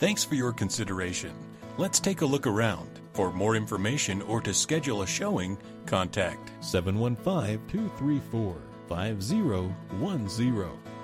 Thanks for your consideration. Let's take a look around. For more information or to schedule a showing, contact 715-234-5010.